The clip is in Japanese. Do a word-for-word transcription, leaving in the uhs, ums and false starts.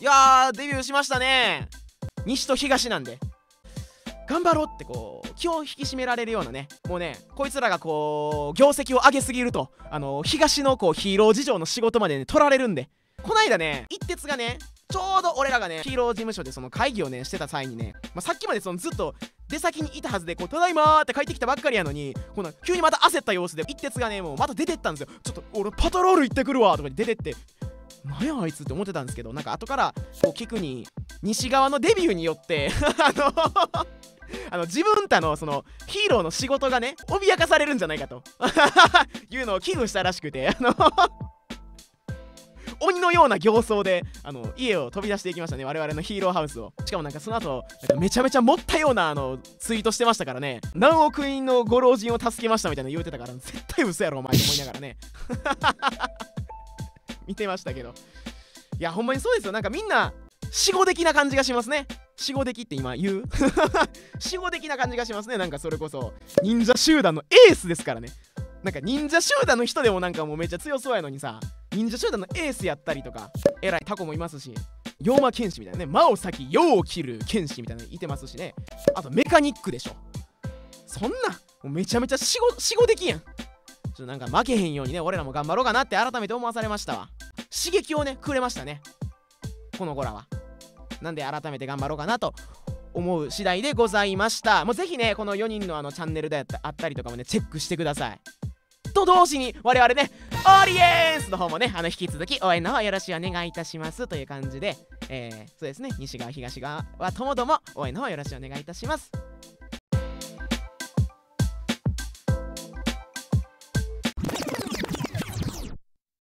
いやー、デビューしましたね。西と東なんで頑張ろうってこう気を引き締められるようなね、もうね、こいつらがこう業績を上げすぎると、あの東のこうヒーロー事情の仕事まで、ね、取られるんで、こないだね、一徹がね、ちょうど俺らがね、ヒーロー事務所でその会議をね、してた際にね、まあ、さっきまでそのずっと出先にいたはずで、こう、ただいまーって帰ってきたばっかりやのに、この急にまた焦った様子で、一徹がね、もうまた出てったんですよ。ちょっと俺パトロール行ってくるわとか出てって、なんやあいつって思ってたんですけど、なんか後からこう聞くに、西側のデビューによって、あのあの自分たのそのヒーローの仕事がね、脅かされるんじゃないかというのを危惧したらしくて、あの鬼のような形相であの家を飛び出していきましたね、我々のヒーローハウスを。しかもなんかその後なんかめちゃめちゃ持ったようなあのツイートしてましたからね、何億人のご老人を助けましたみたいな言うてたから、絶対嘘やろお前と思いながらね見てましたけど、いやほんまにそうですよ。なんかみんな死語的な感じがしますね。死語的って今言う死語的な感じがしますね。なんかそれこそ忍者集団のエースですからね。なんか忍者集団の人でもなんかもうめっちゃ強そうやのにさ、忍者集団のエースやったりとか、えらいタコもいますし、妖魔剣士みたいなね、魔を裂き世を切る剣士みたいなのいてますしね。あとメカニックでしょ。そんなもうめちゃめちゃ死語死語的やん。ちょっとなんか負けへんようにね、俺らも頑張ろうかなって改めて思わされましたわ。刺激をねくれましたね、この子らは。なんで改めて頑張ろうかなと思う次第でございました。もうぜひねこのよにんのあのチャンネルであったりとかもねチェックしてくださいと同時に、我々ねオリエンスの方もねあの引き続き応援の方よろしくお願いいたしますという感じで、えー、そうですね、西側東側はともども応援の方よろしくお願いいたします。